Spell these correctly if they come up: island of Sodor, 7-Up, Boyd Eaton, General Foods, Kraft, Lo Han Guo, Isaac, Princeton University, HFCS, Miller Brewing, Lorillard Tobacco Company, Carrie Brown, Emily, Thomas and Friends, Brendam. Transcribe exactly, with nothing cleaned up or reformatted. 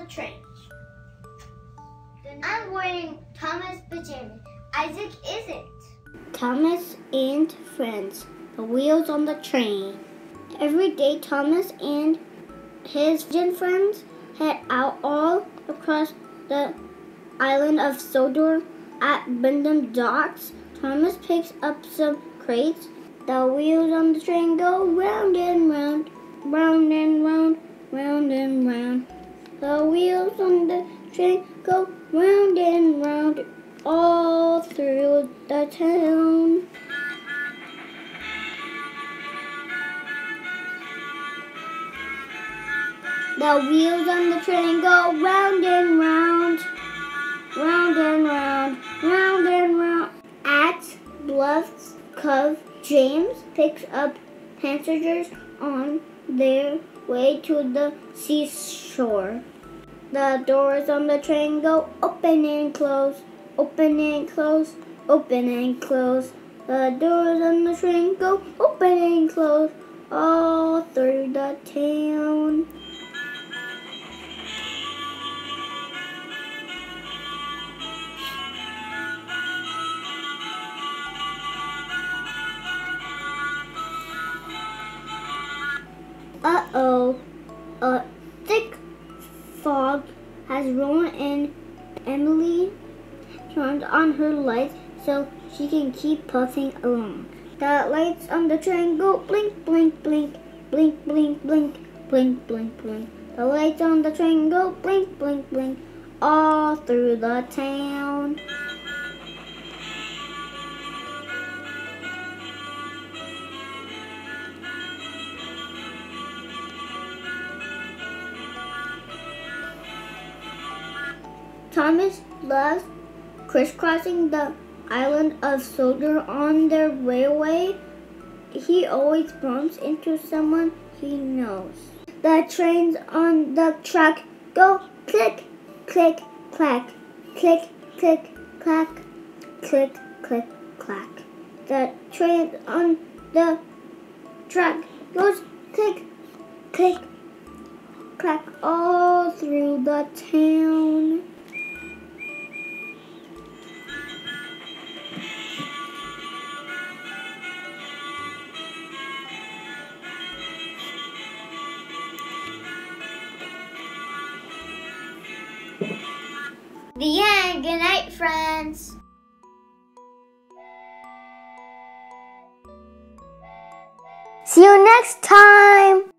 the trench. I'm wearing Thomas' pajamas. Isaac isn't. Thomas and Friends, the wheels on the train. Every day Thomas and his friends head out all across the island of Sodor. At Brendam docks, Thomas picks up some crates. The wheels on the train go round and round, round and round, round and round. The wheels on the train go round and round all through the town. The wheels on the train go round and round, round and round, round and round. At Bluff's Cove, James picks up passengers on their way to the seashore. The doors on the train go open and close, open and close, open and close. The doors on the train go open and close all through the town. Uh-oh, a thick fog has rolled in. Emily turns on her lights so she can keep puffing along. The lights on the train go blink, blink, blink, blink, blink, blink, blink, blink, blink. The lights on the train go blink, blink, blink, all through the town. Thomas loves crisscrossing the island of Sodor on the railway. He always bumps into someone he knows. The trains on the track go click, click, clack, click, click, clack, click, click, clack. The trains on the track goes click, click, clack all through the town. The end. Good night, friends. See you next time.